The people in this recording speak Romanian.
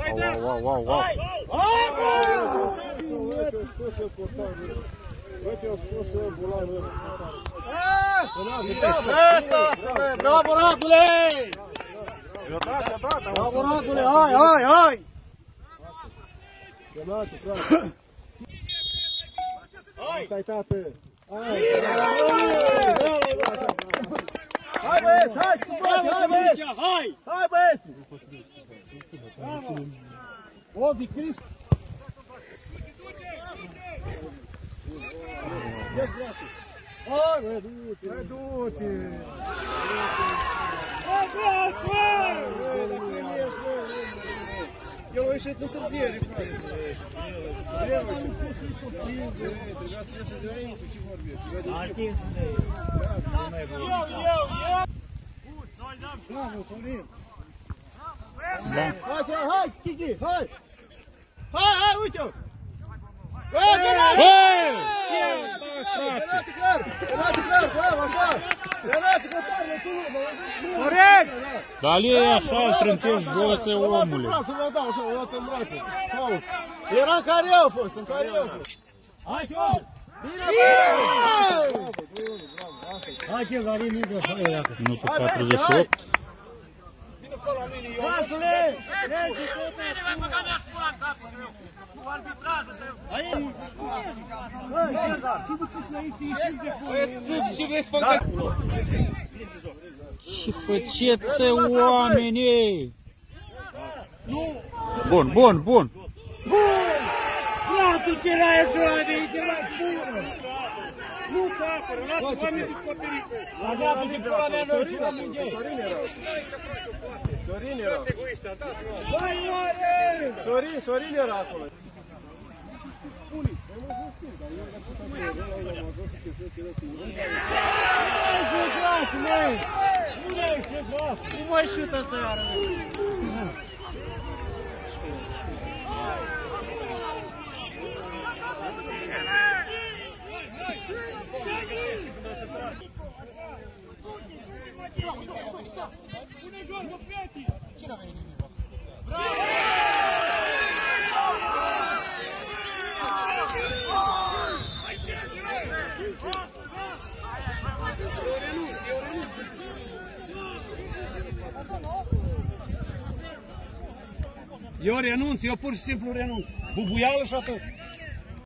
Wow! Bravo, Radule! Bravo, Radule! Hai! Hai, tate! Hai, băieți! Hai, băieți! O, de Cris! Hai, băieți! Hai, du-te! Hai, băieți! Eu ieșit întârziere, frate. Dar nu poți să-i surprinzi. Trebuia să iasă de la ei, nu știu ce vorbești. Artiți de ei. Eu! Bravo, Sorin! Așa, hai, Kiki, hai! Hai, uite-o! Hai, penate clar! Penate clar, bravo, așa! Penate clar, corect! Dar e așa, îl trântești jos, omule! L-a dat așa, l-a dat în brațe! Era în care eu a fost, în care eu a fost! Hai, Chiol! Bine, bravo! Hai, Chiol, dar e mică așa, e iată! Minutul 48! Bine, pe la mine, eu! Vasule! Bine, mai băga mea șcura în capul meu! Ce faceți, oamenii? Bun! Lasă-l pe la ecrane, e la bună! Nu se apără, lasă oamenii descoperiți! La dată de pula mea noi și la mângei! Sorin era acolo! Nu mai șută asta iară! Pune jos, mă, prieteni! Ce n-a venit nimic? Eu renunț, eu pur și simplu renunț. Bubuială și atât.